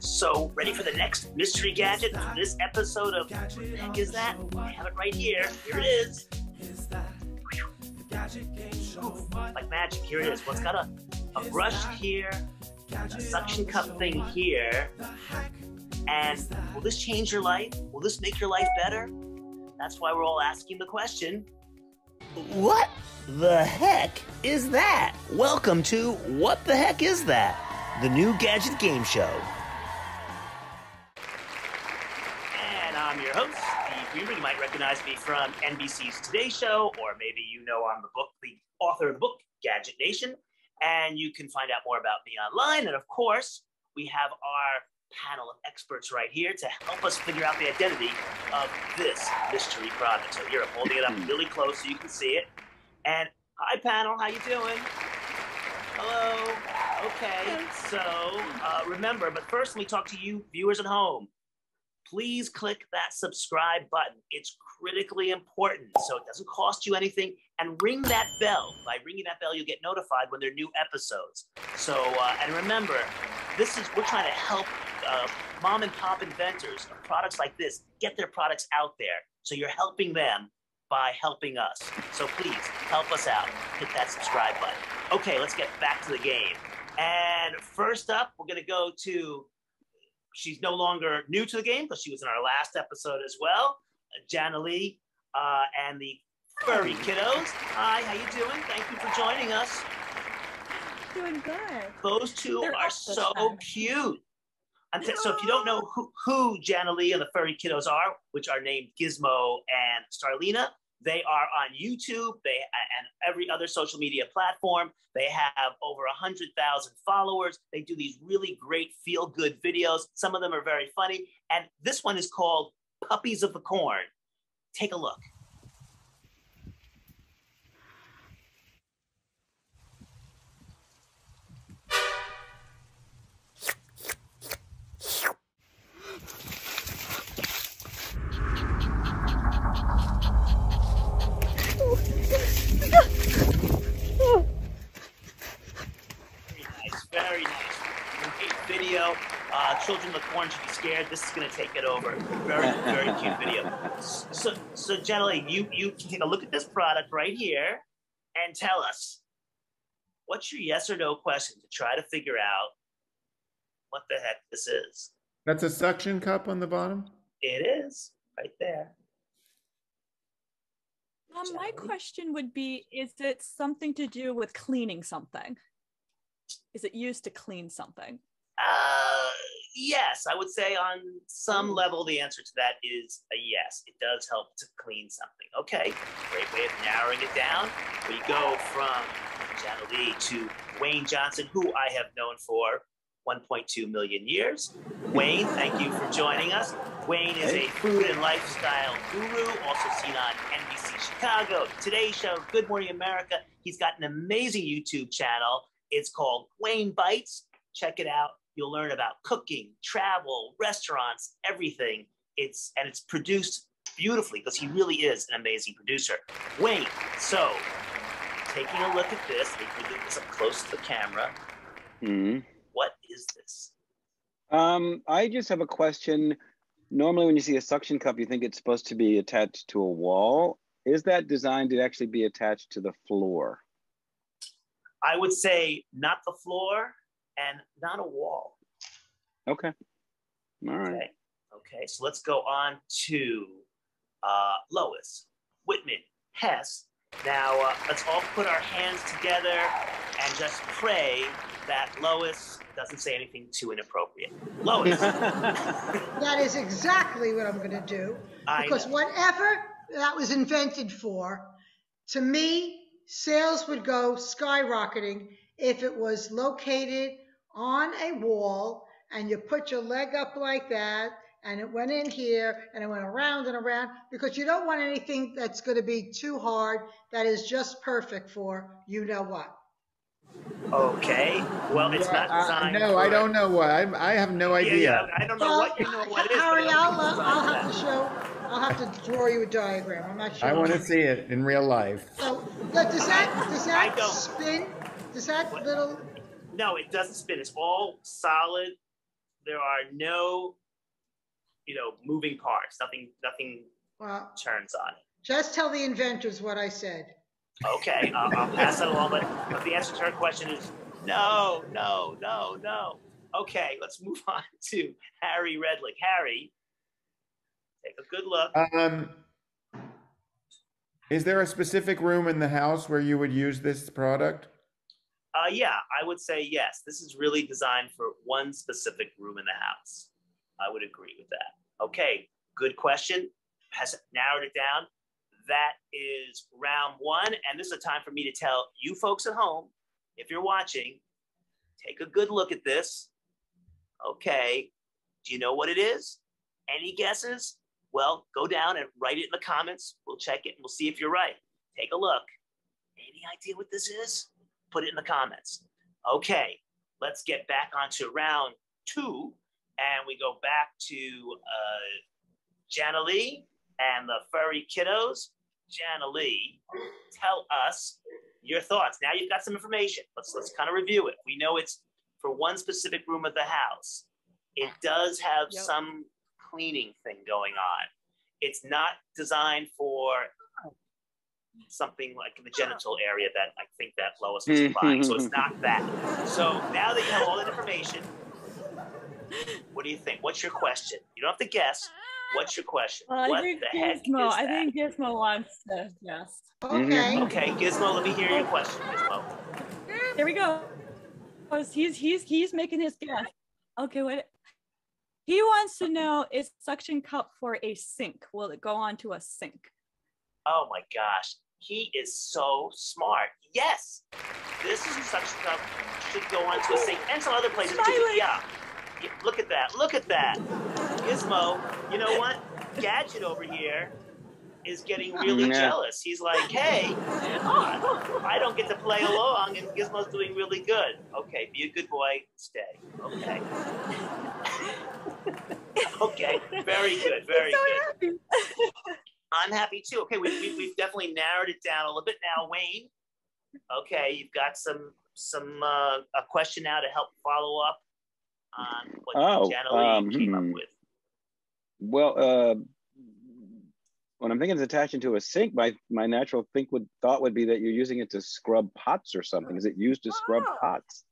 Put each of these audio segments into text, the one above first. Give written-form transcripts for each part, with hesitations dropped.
So, ready for the next mystery gadget for this episode of What the Heck Is That? I have it right here. Here it is. Oof, like magic. Here it is. Well, it's got a brush here, a suction cup thing here. And will this change your life? Will this make your life better? That's why we're all asking the question. What the heck is that? Welcome to What the Heck Is That? The new Gadget Game Show. And I'm your host, Steve Huber. You might recognize me from NBC's Today Show, or maybe you know I'm the book, the author of the book, Gadget Nation. And you can find out more about me online. And of course, we have our panel of experts right here to help us figure out the identity of this mystery product. So here, I'm holding it up really close so you can see it. And hi, panel, how you doing? Hello. Okay, so remember, but first let me talk to you viewers at home. Please click that subscribe button. It's critically important, so it doesn't cost you anything. And ring that bell. By ringing that bell, you'll get notified when there are new episodes. So, and remember, we're trying to help mom and pop inventors of products like this get their products out there. So you're helping them by helping us. So please help us out. Hit that subscribe button. Okay, let's get back to the game. And first up, we're going to go to, she's no longer new to the game, but she was in our last episode as well, Jahnnalee and the furry kiddos. Hi, how you doing? Thank you for joining us. Doing good. Those two are so cute. So if you don't know who Jahnnalee and the furry kiddos are, which are named Gizmo and Starlina, they are on YouTube and every other social media platform. They have over 100,000 followers. They do these really great feel-good videos. Some of them are very funny. And this one is called Puppies of the Corn. Take a look. Very nice video. Children of the Corn should be scared. This is going to take it over. Very, very cute video. So Jahnnalee, you can take a look at this product right here and tell us what's your yes or no question to try to figure out what the heck this is. That's a suction cup on the bottom? It is, right there. My question would be, is it something to do with cleaning something? Is it used to clean something? Yes, I would say on some level, the answer to that is a yes. It does help to clean something. Okay, great way of narrowing it down. We go from Jahnnalee to Wayne Johnson, who I have known for 1.2 million years. Wayne, thank you for joining us. Wayne is a food and lifestyle guru, also seen on NBC Chicago, Today Show, Good Morning America. He's got an amazing YouTube channel. It's called Wayne Bites. Check it out. You'll learn about cooking, travel, restaurants, everything. And it's produced beautifully because he really is an amazing producer. Wayne, so taking a look at this, if we do this up close to the camera, what is this? I just have a question. Normally when you see a suction cup, you think it's supposed to be attached to a wall. Is that designed to actually be attached to the floor? I would say not the floor and not a wall. Okay. All right. Okay, so let's go on to Lois Whitman Hess. Now, let's all put our hands together and just pray that Lois doesn't say anything too inappropriate. Lois. That is exactly what I'm going to do. Because whatever that was invented for, to me, sales would go skyrocketing if it was located on a wall and you put your leg up like that and it went in here and it went around and around, because you don't want anything that's going to be too hard that is just perfect for you know what. Okay, well, it's not designed. No, I don't know what. I have no idea. Yeah, I don't know what you know what is. Harry, I'll have to show. I'll have to draw you a diagram. I'm not sure. I want to see it in real life. So, does that spin? Does that little? No, it doesn't spin. It's all solid. there are no, moving parts. Nothing well, turns on it. Just tell the inventors what I said. Okay, I'll pass that along. But the answer to her question is no. Okay, let's move on to Harry Redlich. Harry, take a good look. Is there a specific room in the house where you would use this product? Yeah, I would say yes. This is really designed for one specific room in the house. I would agree with that. Okay, good question. Has narrowed it down. That is round one. And this is a time for me to tell you folks at home, if you're watching, take a good look at this. Okay, do you know what it is? Any guesses? Well, go down and write it in the comments. We'll check it and we'll see if you're right. Take a look. Any idea what this is? Put it in the comments. Okay, let's get back onto round two. And we go back to Jahnnalee and the furry kiddos. Jahnnalee, tell us your thoughts. Now you've got some information. Let's kind of review it. We know it's for one specific room of the house. It does have some cleaning thing going on. It's not designed for something like in the genital area that I think that Lois was implying. So it's not that. So now that you have all that information, what do you think? What's your question? You don't have to guess. What's your question? Well, what the heck is that? I think Gizmo wants to guess. Okay. Okay, Gizmo, let me hear your question, Gizmo. There we go. He's making his guess. Okay, what? He wants to know, is suction cup for a sink? Will it go onto a sink? Oh my gosh, he is so smart. Yes, this is suction cup should go onto a sink and some other places too. Yeah. Look at that, look at that. Gizmo, you know what? Gadget over here is getting really jealous. He's like, hey, I don't get to play along and Gizmo's doing really good. Okay, be a good boy, stay. Okay. Okay, very good, very good. I'm happy too. Okay, we've definitely narrowed it down a little bit now, Wayne. Okay, you've got a question now to help follow up on what Jahnnalee came up with. Well, when I'm thinking it's attaching to a sink, my natural thought would be that you're using it to scrub pots or something. Is it used to scrub pots?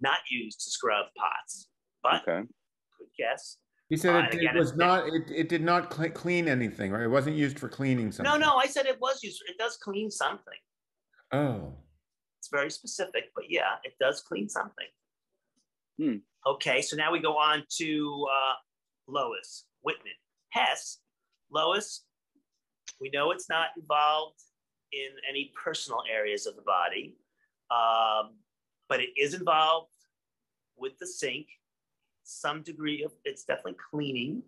Not used to scrub pots, but good guess. He said it did not clean anything, right? It wasn't used for cleaning something. No, I said it was used. It does clean something. Oh. It's very specific, but yeah, it does clean something. Hmm. Okay, so now we go on to Lois Whitman Hess. Lois, we know it's not involved in any personal areas of the body, but it is involved with the sink. Some degree of it's definitely cleaning.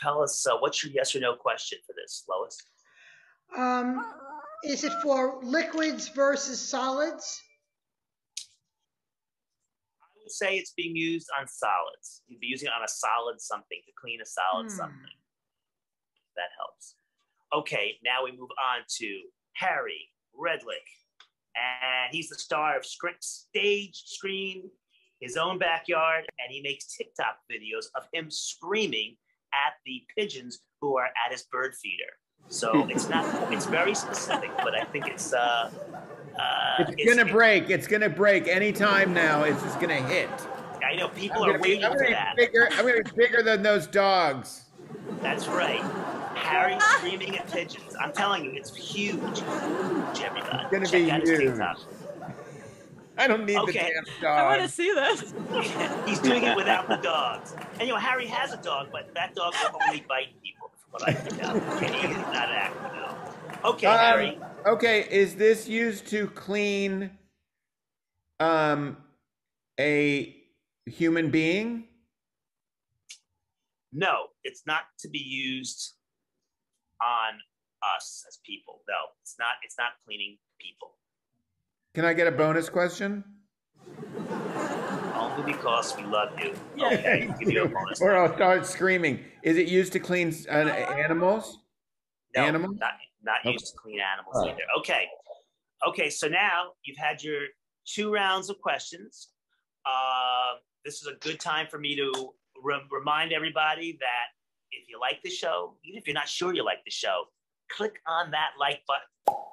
Tell us what's your yes or no question for this, Lois? Is it for liquids versus solids? Say it's being used on solids. You'd be using it on a solid something to clean a solid something. That helps. Okay, now we move on to Harry Redlich. And he's the star of stage, screen, his own backyard, and he makes TikTok videos of him screaming at the pigeons who are at his bird feeder. So it's very specific, but I think it's gonna break any time now. It's just gonna hit. I know people are waiting for that. I'm gonna be bigger than those dogs. That's right. Harry screaming at pigeons. I'm telling you, it's huge. Everybody. It's gonna be huge. I don't need the damn dog. I want to see this. He's doing it without the dogs. And Harry has a dog, but that dog will only bite people, from what I can tell. He's not active at all. Okay, Harry. Okay, is this used to clean a human being? No, it's not to be used on us as people. No, it's not cleaning people. Can I get a bonus question? Only because we love you. Okay, I'll give you a bonus. Or I'll start screaming. Is it used to clean animals? No, not used to clean animals either. Okay, so now you've had your two rounds of questions. this is a good time for me to remind everybody that if you like the show, even if you're not sure you like the show, click on that like button.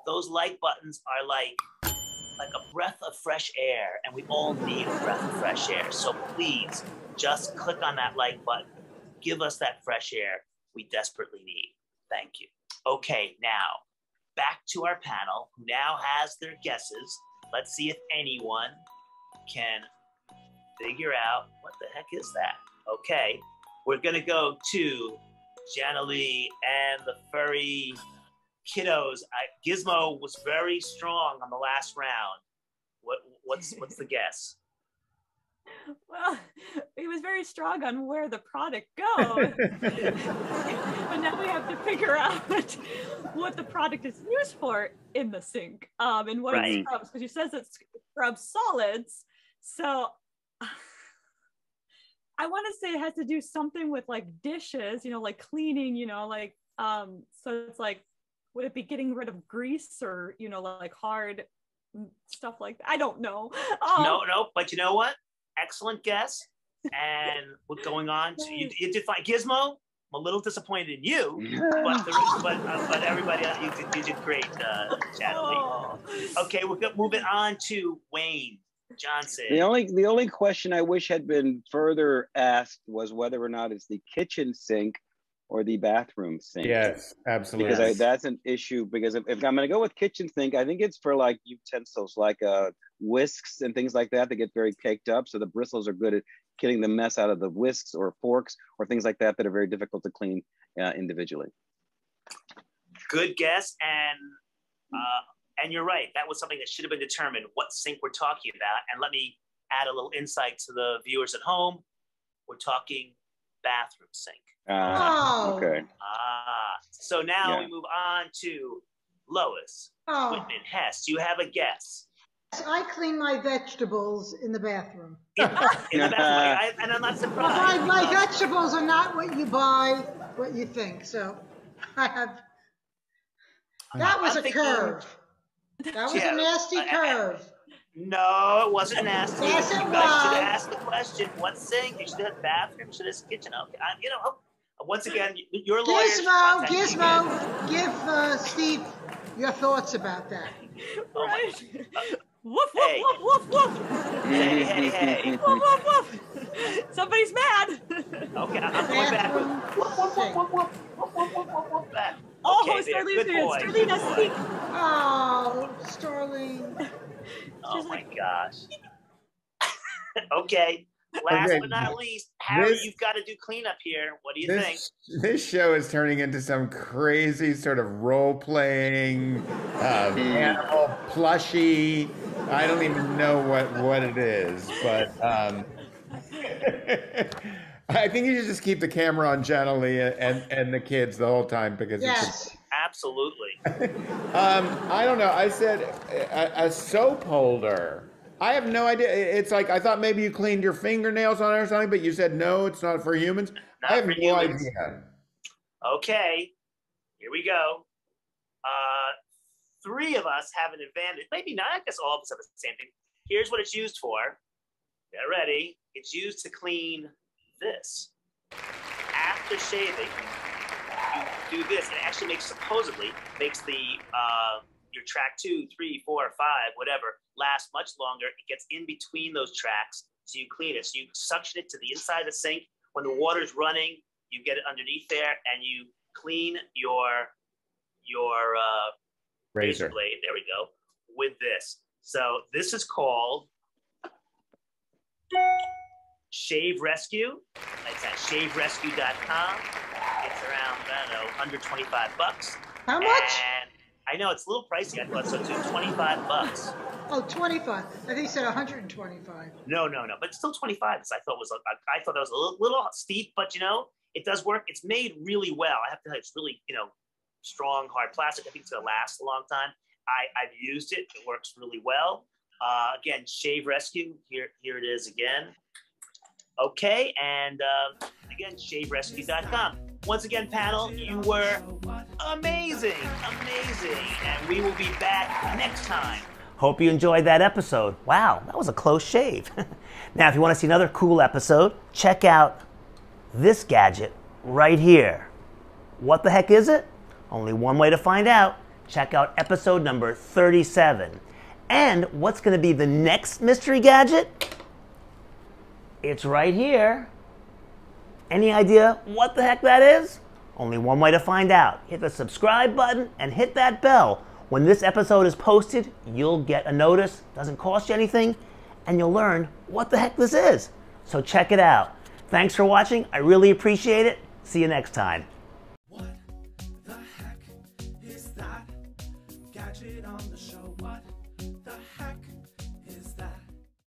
Those like buttons are like a breath of fresh air, and we all need a breath of fresh air. So please just click on that like button. Give us that fresh air we desperately need. Thank you. Okay, now back to our panel, who now has their guesses. Let's see if anyone can figure out what the heck is that. Okay, we're gonna go to Jahnnalee and the furry kiddos. Gizmo was very strong on the last round. What's the guess? Well, he was very strong on where the product goes, but now we have to figure out what the product is used for in the sink and what it scrubs, because he says it scrubs solids. So I want to say it has to do something with like dishes, you know, like cleaning, you know, like so it's like, would it be getting rid of grease or, you know, like hard stuff like that? I don't know. No, but you know what? Excellent guess. And what's going on? So you did fine. Gizmo, I'm a little disappointed in you, but everybody else, you did great, Jahnnalee. Okay, we're moving on to Wayne Johnson. The only question I wish had been further asked was whether or not it's the kitchen sink or the bathroom sink. Yes, absolutely. Because that's an issue, because if I'm going to go with kitchen sink, I think it's for like utensils, like whisks and things like that get very caked up, so the bristles are good at getting the mess out of the whisks or forks or things like that that are very difficult to clean individually. Good guess, and you're right, that was something that should have been determined, what sink we're talking about. And let me add a little insight to the viewers at home. We're talking bathroom sink. So now we move on to Lois Whitman Hess. Do you have a guess? I clean my vegetables in the bathroom. In the bathroom, and I'm not surprised. My vegetables are not what you buy, what you think. So I have. That was a curve. That was a nasty curve. No, it wasn't nasty. Yes, it was. You guys should have asked the question. What sink? You should have bathroom. Should have kitchen. Okay, you know. Once again, your lawyer. Gizmo, give Steve your thoughts about that. Oh my God. Woof, woof, hey. Woof, woof, woof. Hey, hey, hey. Woof, woof, woof. Somebody's mad. Okay, I'm going back with woof, woof, woof, woof, woof, woof, woof, woof, woof, woof, back. Oh, Starlina, speak. Oh, Starlina. Oh, my gosh. Okay, last but not least, Harry, you've got to do cleanup here. What do you think? This show is turning into some crazy sort of role-playing, animal plushie. I don't even know what it is, but I think you should just keep the camera on Jahnnalee and the kids the whole time, because it's absolutely. I don't know. I said a soap holder. I have no idea. It's like, I thought maybe you cleaned your fingernails on it or something, but you said no, it's not for humans. Not I have no idea. Okay, here we go. Three of us have an advantage. Maybe not, I guess all of us have the same thing. Here's what it's used for. Get ready. It's used to clean this. After shaving, do this. It actually supposedly makes the your track 2, 3, 4, 5, whatever, lasts much longer. It gets in between those tracks, so you clean it. So you suction it to the inside of the sink. When the water's running, you get it underneath there, and you clean your razor blade. There we go. With this. So this is called Shave Rescue. It's at shaverescue.com. It's around, I don't know, under $25. How much? And I know it's a little pricey. I thought so too. $25. Oh, 25. I think you said 125. No. But still 25. I thought was a little steep, but you know, it does work. It's made really well. I have to tell you, it's really, you know, strong hard plastic. I think it's gonna last a long time. I've used it. It works really well. Again, Shave Rescue. Here it is again. Okay, and again, shaverescue.com. Once again, panel, you were amazing, and we will be back next time Hope you enjoyed that episode. Wow, that was a close shave. Now, if you want to see another cool episode, check out this gadget right here. What the heck is it? Only one way to find out. Check out episode number 37. And what's going to be the next mystery gadget? It's right here. Any idea what the heck that is? Only one way to find out. Hit the subscribe button and hit that bell. When this episode is posted, you'll get a notice. Doesn't cost you anything, and you'll learn what the heck this is. So check it out. Thanks for watching. I really appreciate it. See you next time.